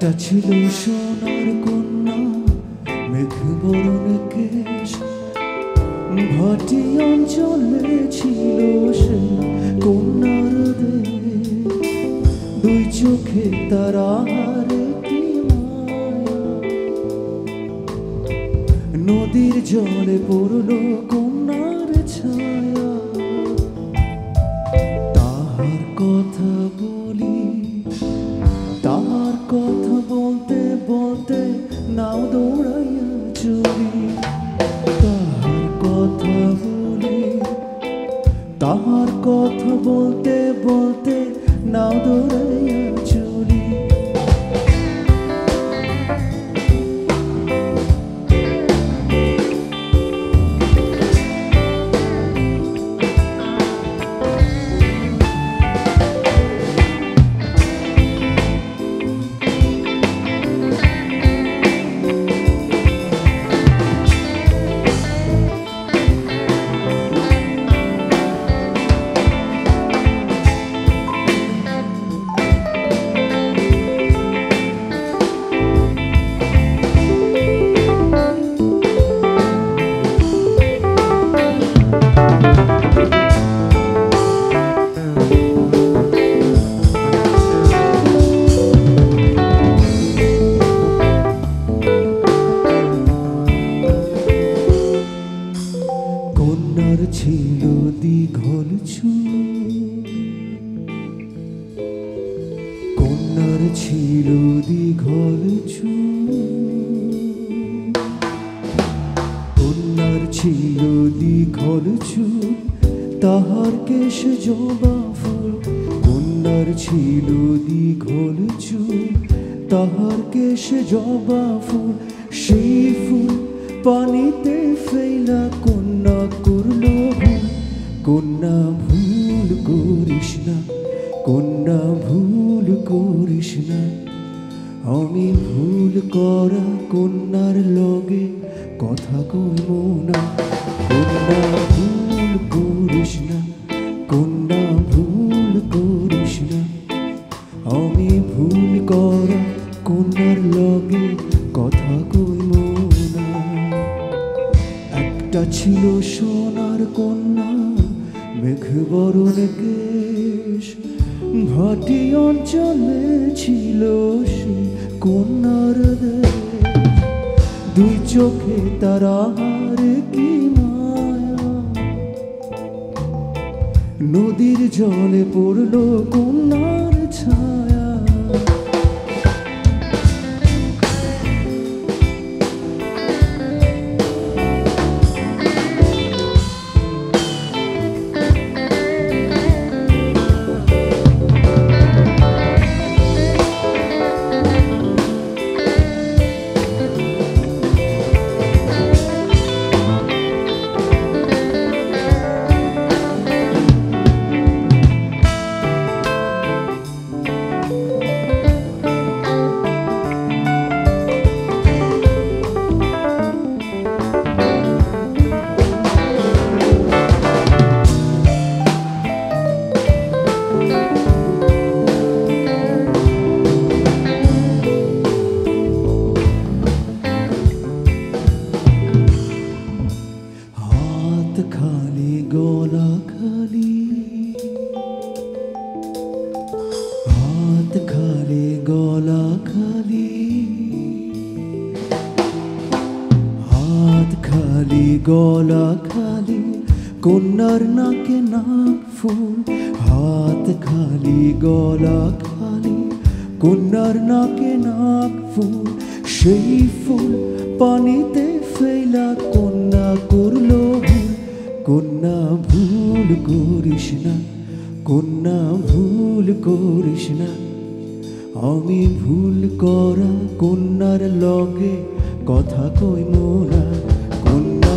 একটা ছিল সোনার কন্যা, মেঘ বরণ কেশ, ভাটি অঞ্চলে ছিল সে কন্যার দেশ। দুই চোখে তারা নদীর জলে পড়ল কন্যার ছায়া। তাহার কথা বলি, তাহার কথা বলতে বলতে নাও দৌড়াইয়া চলি। তাহার কথা বলি, তাহার কথা বলতে বলতে নাও দৌড়াইয়া চলি। কন্যার ছিল দীঘল চুল, কন্যার ছিল দীঘল চুল, কন্যার ছিল দীঘল চুল, তাহার কেশ জবা ফুল। কন্যার ছিল দীঘল চুল, তাহার কেশ জবা ফুল। সেই ফুল পানিতে ফেলা কন্যা করল ভুল। কন্যা ভুল করিস না, কন্যা ভুল করিস না, আমি ভুল করা কন্যার লগে কথা কইব না। কন্যা ভুল করিস না, কন্যা ভুল করিস না, আমি ভুল করা কন্যার লগে কথা কইব না। একটা ছিল সোনার কন্যা, মেঘ বরণ কেশ, ভাটি অঞ্চলে ছিল সে কন্যার দেশ। দুই চোখে তারার কি মায়া, নদীর জলে পড়ল কন্যার ছায়া। খালি গলা খালি, হাত খালি গলা খালি, হাত খালি গলা খালি, কন্যার নাকে নাক ফুল। হাত খালি গলা খালি, কন্যার নাকে নাক ফুল। সেই ফুল পানিতে ফেলা কন্যা করল ভুল। কন্যা ভুল করিস না, কন্যা ভুল করিস না, আমি ভুল করা কন্যার লগে কথা কইব না। কন্যা